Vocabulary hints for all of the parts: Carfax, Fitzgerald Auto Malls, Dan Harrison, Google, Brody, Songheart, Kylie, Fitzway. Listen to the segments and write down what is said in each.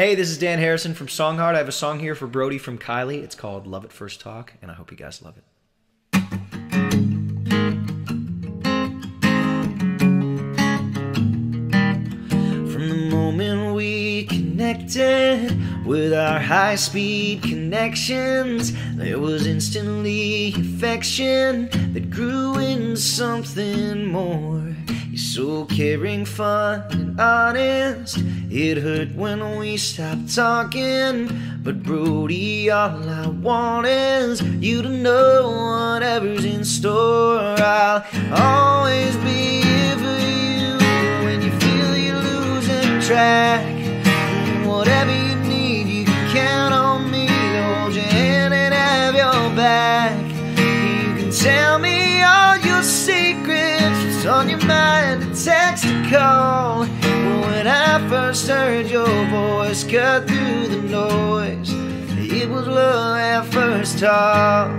Hey, this is Dan Harrison from Songheart. I have a song here for Brody from Kylie. It's called Love at First Talk, and I hope you guys love it. From the moment we connected with our high-speed connections, there was instantly affection that grew into something more. You're so caring, fun, and honest. It hurt when we stopped talking, but Brody, all I want is you to know whatever's in store. I'll always be here for you when you feel you're losing track. Whatever you need, you can count on me to hold your hand and have your back. You can tell me all your secrets, what's on your mind, a text, a call. When I first heard your voice, cut through the noise, it was love at first talk.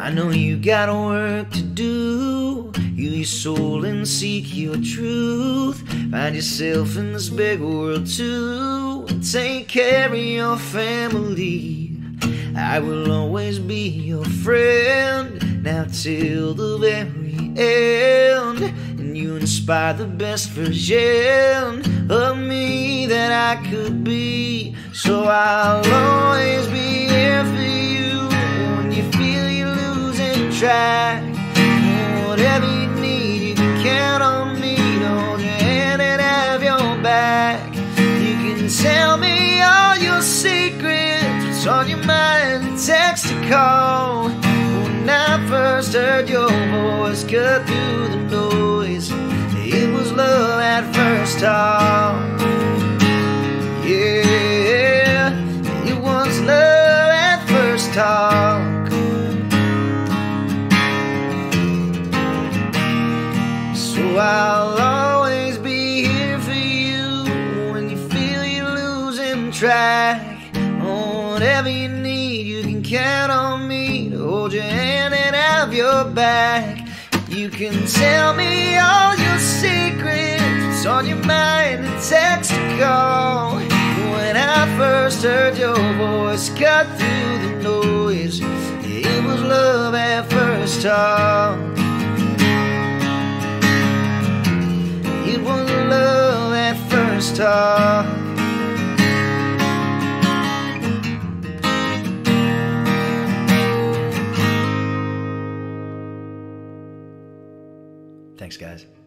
I know you got work to do. You your soul and seek your truth. Find yourself in this big world too. Take care of your family. I will always be your friend, now till the very end. And you inspire the best version of me that I could be. So I'll always be here for you when you feel you're losing track. Whatever you need, you can count on me to hold your hand and have your back. You can tell me all your secrets, what's on your mind, text or call. When I first heard your voice, cut through the noise, it was love at first talk. Yeah, it was love at first talk. So I'll always be here for you when you feel you're losing track. Oh, whatever you need, you can count on me to hold your hand your back. You can tell me all your secrets, what's on your mind, a text or call. When I first heard your voice, cut through the noise, it was love at first talk. It was love at first talk. Thanks, guys.